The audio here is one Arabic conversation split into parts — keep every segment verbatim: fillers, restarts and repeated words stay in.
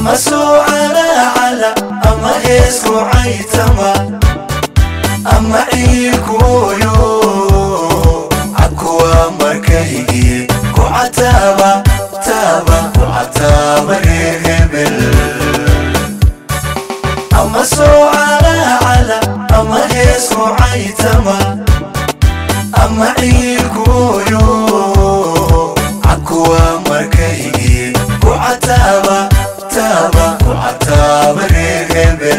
أما سوعنا على أما إسمو عيتما أما إيكو يو عكوا مركي كو عتابا تابا كو عتابا ريهبل أما سوعنا على أما إسمو عيتما أما إيكو يو عكوا مركي كو عتابا تابا كو عتابا ريهبل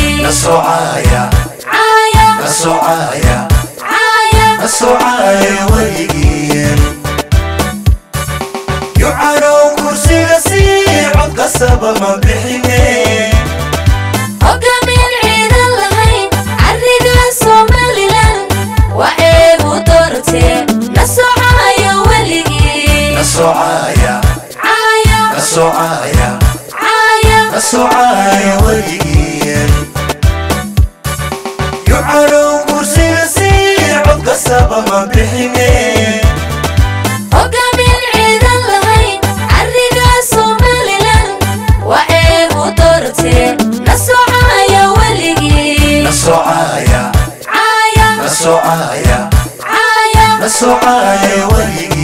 نسوعايا نسوعايا نسوعايا ولي.